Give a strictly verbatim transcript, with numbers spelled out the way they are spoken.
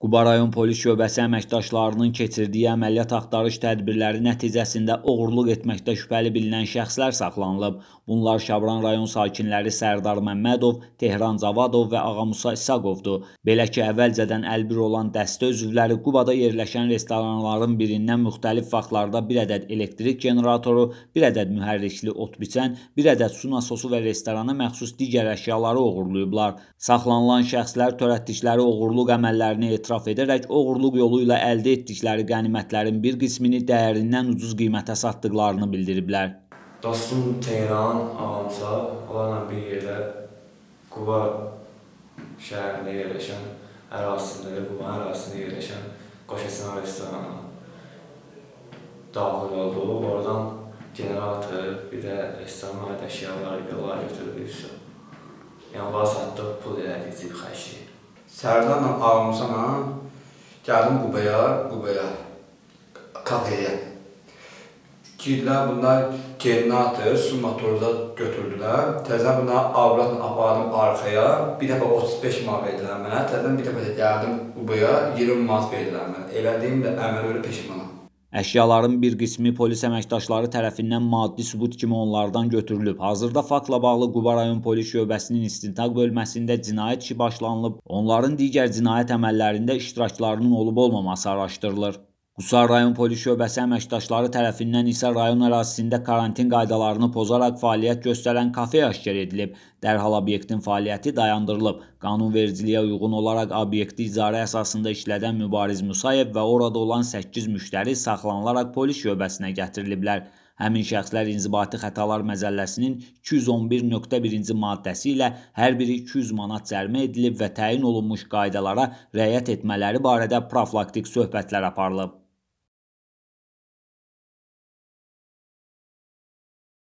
Quba Rayon Polis Şöbəsi əməkdaşlarının keçirdiyi əməliyyat axtarış tədbirləri nəticəsində oğurluq etməkdə şübhəli bilinən şəxslər saxlanılıb. Bunlar Şabran rayon sakinləri Sərdar Məmmədov, Tehran Cavadov və Ağamusa İsaqovdur. Belə ki, əvvəlcədən əlbir olan dəstə üzvləri Qubada yerləşən restoranların birindən müxtəlif vaxtlarda bir ədəd elektrik generatoru, bir ədəd mühərrikli ot biçən, bir ədəd su nasosu və restorana məxsus digər əşyaları oğurlayıblar. Saxlanılan şəxslər törətdikləri oğurluq əməllərini etiraf edərək oğurluq yolu ilə əldə etdikləri qənimətlərin bir qismini dəyərindən ucuz qiymətə satdıqlarını bildiriblər. Dostum Tehran, Ağamsa, onlarla bir yerdə Quba şəhərində yerləşən, ərazisində də Quba ərazisində yerləşən Qoşasınar restoranına daxil oldu. Oradan generator, bir də restoranlar da əşyaları yollar götürdük. Yəni, var satdıq, pul elədik, xərcləyib. Sərdarla Ağamusana gəldim Qubaya, Qubaya, kafeyə. Girdilər, bunlar generator, su motoru da götürdülər. Təzən bunları avratla apardım arxaya, bir dəfə otuz beş manat verdilər mənə. Təzən bir dəfə gəldim Qubaya, iyirmi manat verdilər mənə. Elədiyim də əməl öyle peşmanam. Əşyaların bir qismi polis əməkdaşları tərəfindən maddi sübut kimi onlardan götürülüb. Hazırda faktla bağlı Quba Rayon Polis Şöbəsinin istintaq bölməsində cinayət işi başlanılıb, onların digər cinayət əməllərində iştiraklarının olub-olmaması araşdırılır. Qusar rayon polis şöbəsi əməkdaşları tərəfindən isə rayon ərazisində karantin qaydalarını pozaraq fəaliyyət göstərən kafe aşkar edilib. Dərhal obyektin fəaliyyəti dayandırılıb. Qanunvericiliyə uyğun olaraq obyekti icarə əsasında işlədən mübariz Musayev və orada olan səkkiz müştəri saxlanılaraq polis şöbəsinə gətiriliblər. Həmin şəxslər inzibati xətalar məzəlləsinin iki yüz on bir nöqtə birinci maddəsi ilə hər biri iki yüz manat cərimə edilib və təyin olunmuş qaydalara rəayət etmələri barədə profilaktik söhbətlər aparılıb.